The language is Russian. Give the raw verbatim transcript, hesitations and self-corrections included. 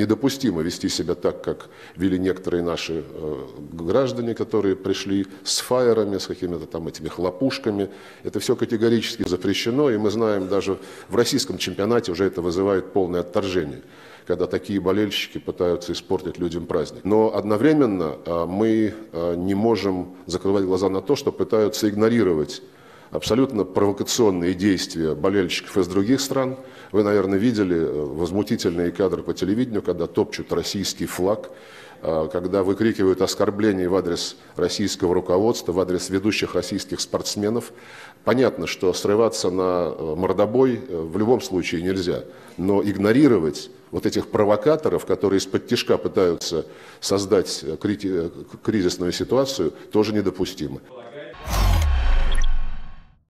недопустимо вести себя так, как вели некоторые наши граждане, которые пришли с фаерами, с какими-то там этими хлопушками. Это все категорически запрещено, и мы знаем, даже в российском чемпионате уже это вызывает полное отторжение, когда такие болельщики пытаются испортить людям праздник. Но одновременно мы не можем закрывать глаза на то, что пытаются игнорировать абсолютно провокационные действия болельщиков из других стран. Вы, наверное, видели возмутительные кадры по телевидению, когда топчут российский флаг, когда выкрикивают оскорбления в адрес российского руководства, в адрес ведущих российских спортсменов. Понятно, что срываться на мордобой в любом случае нельзя, но игнорировать вот этих провокаторов, которые из-под тишка пытаются создать кризисную ситуацию, тоже недопустимо.